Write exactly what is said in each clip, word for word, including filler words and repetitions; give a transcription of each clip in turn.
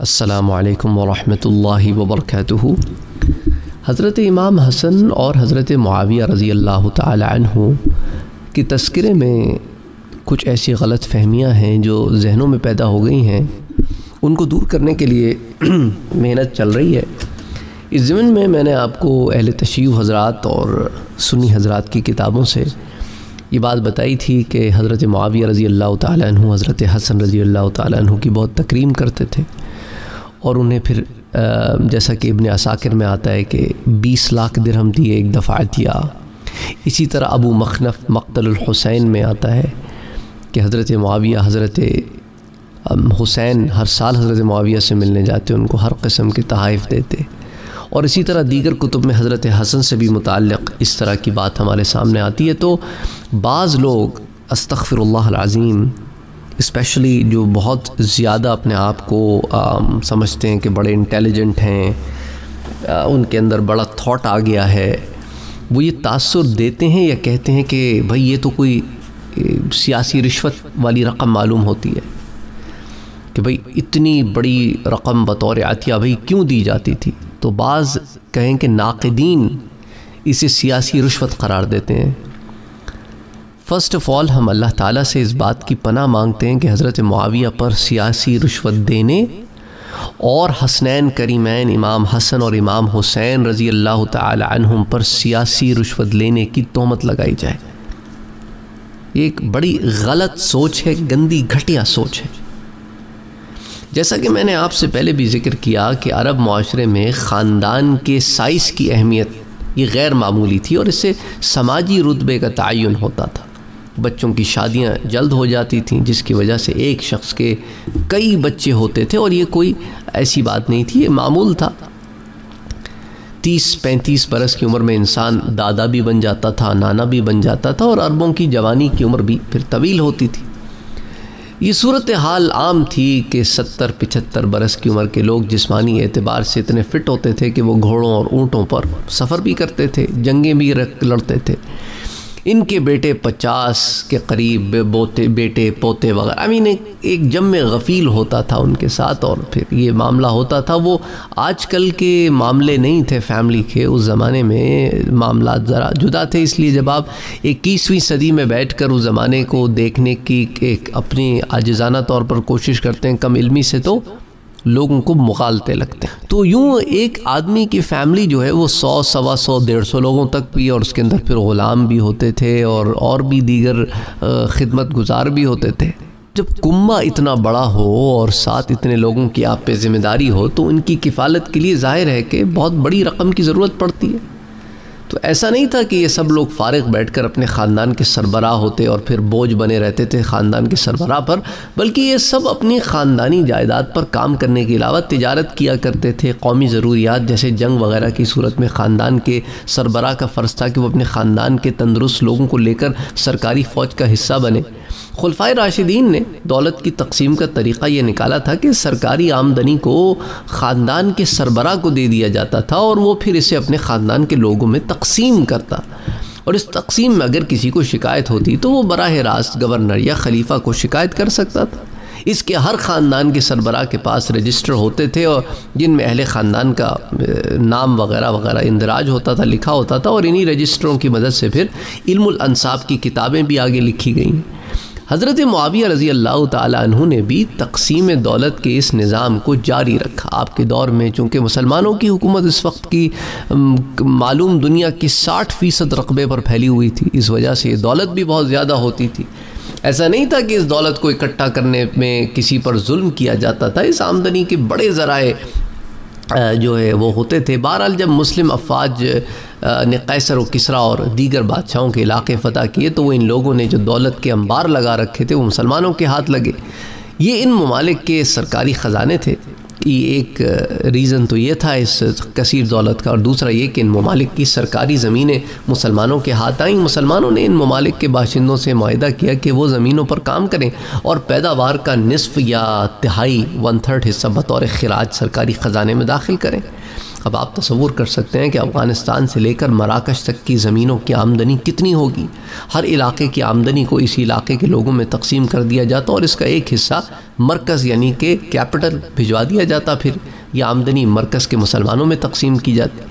अस्सलामु अलैकुम वरहमतुल्लाहि वबरकातुहु। हज़रत इमाम हसन और हज़रत मुआविया रज़ी अल्लाह ताला अन्हु के तस्करे में कुछ ऐसी गलत फहमियाँ हैं जो जहनों में पैदा हो गई हैं, उनको दूर करने के लिए मेहनत चल रही है। इस ज़िम्न में मैंने आपको अहले तशय्युह हज़रात और सुन्नी हज़रात की किताबों से ये बात बताई थी कि हज़रत मुआविया रज़ी अल्लाह ताला अन्हु हज़रत हसन रज़ी अल्लाह ताला अन्हु की बहुत तकरीम करते थे और उन्हें फिर जैसा कि इब्ने असाकिर में आता है कि बीस लाख दिरहम दिए एक दफ़ा दिया। इसी तरह अबू मखनफ मक्तल-ए-हुसैन में आता है कि हज़रत मुआविया हज़रत हुसैन हर साल हज़रत मुआविया से मिलने जाते, उनको हर किस्म के तोहफ़े देते। और इसी तरह दीगर कुतुब में हज़रत हसन से भी मुतल्लिक़ इस तरह की बात हमारे सामने आती है। तो बाज़ लोग अस्तग़फिरुल्लाह अल-अज़ीम स्पेशली जो बहुत ज़्यादा अपने आप को समझते हैं कि बड़े इंटेलिजेंट हैं, आ, उनके अंदर बड़ा थॉट आ गया है, वो ये तासुर देते हैं या कहते हैं कि भाई ये तो कोई सियासी रिश्वत वाली रकम मालूम होती है कि भाई इतनी बड़ी रकम बतौर अतिया भाई क्यों दी जाती थी। तो बाज़ कहें कि नाक़िदीन इसे सियासी रिश्वत करार देते हैं। फ़र्स्ट ऑफ़ ऑल हम अल्लाह ताला से इस बात की पनाह मांगते हैं कि हज़रत मुआविया पर सियासी रिश्वत देने और हसनैन करीमैन इमाम हसन और इमाम हुसैन रज़ी अल्लाह ताला अन्हुम पर सियासी रिश्वत लेने की तोहमत लगाई जाए। ये एक बड़ी गलत सोच है, गंदी घटिया सोच है। जैसा कि मैंने आपसे पहले भी ज़िक्र किया कि अरब माशरे में ख़ानदान के साइज़ की अहमियत ये गैर मामूली थी और इससे समाजी रुतबे का तयन होता था। बच्चों की शादियां जल्द हो जाती थीं जिसकी वजह से एक शख्स के कई बच्चे होते थे और ये कोई ऐसी बात नहीं थी, ये मामूल था। तीस पैंतीस बरस की उम्र में इंसान दादा भी बन जाता था, नाना भी बन जाता था और अरबों की जवानी की उम्र भी फिर तवील होती थी। ये सूरत हाल आम थी कि सत्तर पिछहत्तर बरस की उम्र के लोग जिस्मानी एतबार से इतने फ़िट होते थे कि वो घोड़ों और ऊँटों पर सफ़र भी करते थे, जंगें भी लड़ते थे। इनके बेटे पचास के करीब बोते बेटे पोते वगैरह आई मीन एक जम गफ़ील होता था उनके साथ और फिर ये मामला होता था। वो आजकल के मामले नहीं थे फैमिली के, उस ज़माने में मामला ज़रा जुदा थे। इसलिए जब आप इक्कीसवीं सदी में बैठकर उस ज़माने को देखने की एक अपनी आजिज़ाना तौर पर कोशिश करते हैं कम इल्मी से, तो लोगों को मुगालते लगते हैं। तो यूँ एक आदमी की फ़ैमिली जो है वो सौ सवा सौ डेढ़ सौ लोगों तक भी, और उसके अंदर फिर ग़ुलाम भी होते थे और और भी दीगर खिदमत गुजार भी होते थे। जब कुम्मा इतना बड़ा हो और साथ इतने लोगों की आप पे ज़िम्मेदारी हो तो उनकी किफ़ालत के लिए ज़ाहिर है कि बहुत बड़ी रकम की ज़रूरत पड़ती है। तो ऐसा नहीं था कि ये सब लोग फ़ारिग बैठकर अपने ख़ानदान के सरबराह होते और फिर बोझ बने रहते थे ख़ानदान के सरबराह पर, बल्कि ये सब अपनी ख़ानदानी जायदाद पर काम करने के अलावा तिजारत किया करते थे। कौमी ज़रूरियात जैसे जंग वग़ैरह की सूरत में ख़ानदान के सरबराह का फ़र्ज़ था कि वो अपने ख़ानदान के तंदरुस्त लोगों को लेकर सरकारी फ़ौज का हिस्सा बने। खुलफाए राशिदीन ने दौलत की तकसीम का तरीक़ा ये निकाला था कि सरकारी आमदनी को ख़ानदान के सरबराह को दे दिया जाता था और वो फिर इसे अपने ख़ानदान के लोगों में तकसीम करता, और इस तकसीम में अगर किसी को शिकायत होती तो वो बराह रास्त गवर्नर या खलीफा को शिकायत कर सकता था। इसके हर ख़ानदान के सरबराह के पास रजिस्टर होते थे और जिनमें अहले ख़ानदान का नाम वग़ैरह वग़ैरह इंदराज होता था, लिखा होता था, और इन्हीं रजिस्टरों की मदद से फिर इल्मुल अनसाब की किताबें भी आगे लिखी गई। हज़रत मुआविया रज़ी अल्लाह ताला अन्हु ने भी तकसीम दौलत के इस निज़ाम को जारी रखा। आपके दौर में चूँकि मुसलमानों की हुकूमत इस वक्त की मालूम दुनिया की साठ फ़ीसद रकबे पर फैली हुई थी, इस वजह से ये दौलत भी बहुत ज़्यादा होती थी। ऐसा नहीं था कि इस दौलत को इकट्ठा करने में किसी पर जुल्म किया जाता था, इस आमदनी के बड़े ज़राए जो है वो होते थे। बहरहाल जब मुस्लिम अफवाज ने कैसर और किसरा और दीगर बादशाहों के इलाके फ़तह किए तो वो इन लोगों ने जो दौलत के अंबार लगा रखे थे वो मुसलमानों के हाथ लगे। ये इन ममालिक के सरकारी ख़जाने थे। कि एक रीज़न तो ये था इस कसीर दौलत का, और दूसरा ये कि इन ममालिक की सरकारी ज़मीनें मुसलमानों के हाथ आईं। मुसलमानों ने इन ममालिक के बाशिंदों से माहिदा किया कि वो ज़मीनों पर काम करें और पैदावार का निसफ़ या तिहाई वन थर्ड हिस्सा बतौर खिराज सरकारी ख़जाने में दाखिल करें। अब आप तस्वूर कर सकते हैं कि अफ़गानिस्तान से लेकर मराकश तक की ज़मीनों की आमदनी कितनी होगी। हर इलाके की आमदनी को इसी इलाके के लोगों में तकसीम कर दिया जाता और इसका एक हिस्सा मरकज़ यानी कि कैपिटल भिजवा दिया जाता। फिर यह आमदनी मरकज़ के मुसलमानों में तकसीम की जाती।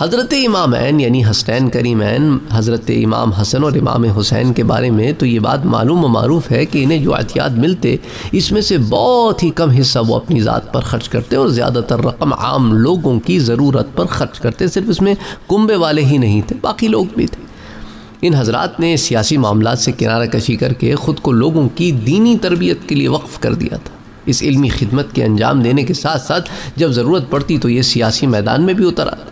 हज़रत इमामैन यानी हसनैन करीमैन, हज़रत इमाम हसन और इमाम हुसैन के बारे में तो ये बात मालूम व मारूफ़ है कि इन्हें जो एहतियात मिलते इसमें से बहुत ही कम हिस्सा वो अपनी ज़ात पर ख़र्च करते और ज़्यादातर रकम आम लोगों की ज़रूरत पर ख़र्च करते। सिर्फ इसमें कुंबे वाले ही नहीं थे, बाकी लोग भी थे। इन हजरात ने सियासी मामलात से किनारा कशी करके ख़ुद को लोगों की दीनी तरबियत के लिए वक्फ़ कर दिया था। इस इल्मी खिदमत के अंजाम देने के साथ साथ जब ज़रूरत पड़ती तो ये सियासी मैदान में भी उतर आता।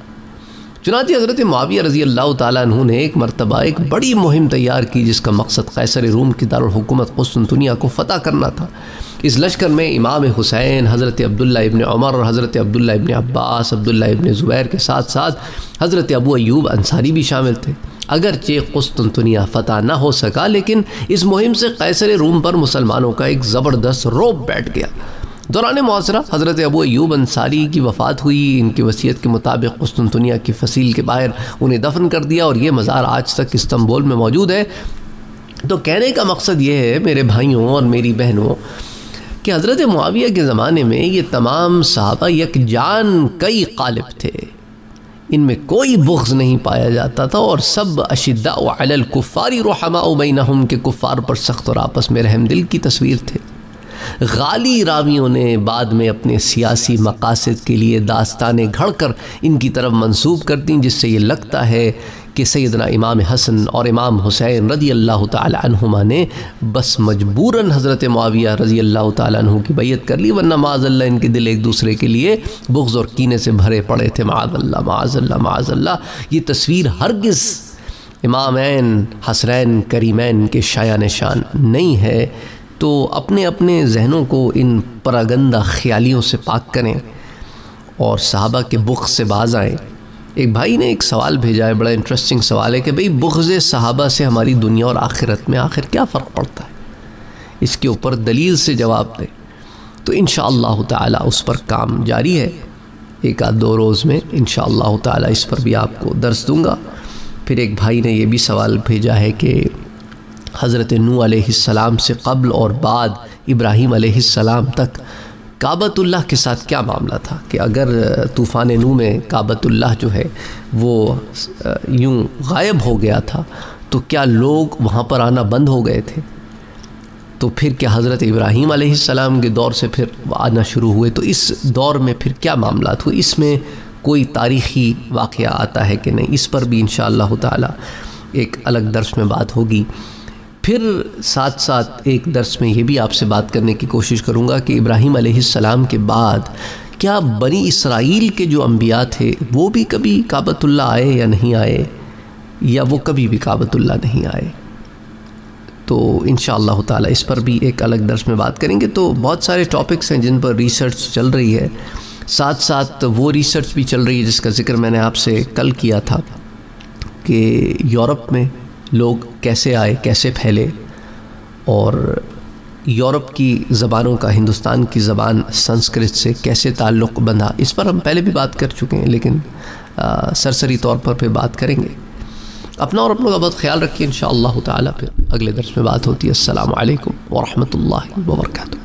चुनांचे हज़रत मुआविया रज़ी अल्लाह तआला अन्हु ने एक मरतबा एक बड़ी मुहिम तैयार की जिसका मकसद कैसर रूम की दारुल हुकूमत क़ुस्तुन्तुनिया को फ़तह करना था। इस लश्कर में इमाम हुसैन, हज़रत अब्दुल्ला इब्न उमर और हज़रत अब्दुल्ला इब्न अब्बास, अब्दुल्ला इब्न ज़ुबैर के साथ साथ हज़रत अबू अय्यूब अंसारी भी शामिल थे। अगरचे क़ुस्तुन्तुनिया फ़तह न हो सका लेकिन इस मुहिम से कैसर रूम पर मुसलमानों का एक ज़बरदस्त रोब बैठ गया। दौरान मौसरा हज़रत अबू अय्यूब अंसारी की वफ़ात हुई। इनकी वसीयत के मुताबिक क़ुस्तुन्तुनिया की फसील के बाहर उन्हें दफन कर दिया और ये मज़ार आज तक इस्तंबुल में मौजूद है। तो कहने का मकसद ये है मेरे भाइयों और मेरी बहनों कि हज़रत मुआविया के ज़माने में ये तमाम सहाबा यकजान कई क़ालिब थे, इनमें कोई बुग़्ज़ नहीं पाया जाता था और सब अशिद्दा अलल कुफ़ारी रहमा बैनहुम के कुफ़ार पर सख्त और आपस में रहम दिल की तस्वीर थे। गाली रावियों ने बाद में अपने सियासी मकासद के लिए दास्तानें घड़कर इनकी तरफ मंसूब कर दी, जिससे ये लगता है कि सैयदना इमाम हसन और इमाम हुसैन रज़ी अल्लाह तआला अन्हुमा ने बस मजबूरन हज़रत मुआविया रज़ी अल्लाह तआला अन्हु की बैयत कर ली, वरना माज़ल्ला इनके दिल एक दूसरे के लिए बुग़्ज़ और कीने से भरे पड़े थे। माज़ल्ला माज़ल्ला माज़ल्ला ये तस्वीर हरगिज़ इमामैन हसनैन करीमैन के शायान शान नहीं है। तो अपने अपने जहनों को इन परागंदा ख्यालियों से पाक करें और सहाबा के बुग़्ज़ से बाज आएँ। एक भाई ने एक सवाल भेजा है, बड़ा इंटरेस्टिंग सवाल है कि भाई बुग़्ज़ सहाबा से हमारी दुनिया और आखिरत में आखिर क्या फ़र्क पड़ता है, इसके ऊपर दलील से जवाब दें। तो इंशाअल्लाह ताला उस पर काम जारी है। एक आध दो रोज़ में इंशाअल्लाह ताला इस पर भी आपको दर्स दूँगा। फिर एक भाई ने यह भी सवाल भेजा है कि हज़रत नूह अलैहिस्सलाम से क़ब्ल और बाद इब्राहीम अलैहिस्सलाम तक काबतुल्ला के साथ क्या मामला था, कि अगर तूफ़ान नूह में काबतुल्ला जो है वो यूँ गायब हो गया था तो क्या लोग वहाँ पर आना बंद हो गए थे? तो फिर क्या हज़रत इब्राहीम अलैहिस्सलाम के दौर से फिर आना शुरू हुए? तो इस दौर में फिर क्या मामला था, इसमें कोई तारीख़ी वाक़या आता है कि नहीं? इस पर भी इंशाअल्लाह ताला एक अलग दर्स में बात होगी। फिर साथ साथ एक दर्स में ये भी आपसे बात करने की कोशिश करूँगा कि इब्राहीम अलैहिस्सलाम के बाद क्या बनी इसराइल के जो अम्बिया थे वो भी कभी काबतुल्ला आए या नहीं आए, या वो कभी भी काबतुल्ला नहीं आए? तो इंशाअल्लाह ताला इस पर भी एक अलग दर्स में बात करेंगे। तो बहुत सारे टॉपिक्स हैं जिन पर रिसर्च चल रही है, साथ साथ वो रिसर्च भी चल रही है जिसका ज़िक्र मैंने आपसे कल किया था कि यूरोप में लोग कैसे आए, कैसे फैले, और यूरोप की ज़बानों का हिंदुस्तान की ज़बान संस्कृत से कैसे ताल्लुक़ बंधा। इस पर हम पहले भी बात कर चुके हैं लेकिन आ, सरसरी तौर पर फिर बात करेंगे। अपना और अपनों का बहुत ख्याल रखिए। इंशाअल्लाह ताला फिर अगले दर्स में बात होती है। अस्सलामु अलैकुम वरहमतुल्लाहि वबरकातुहू।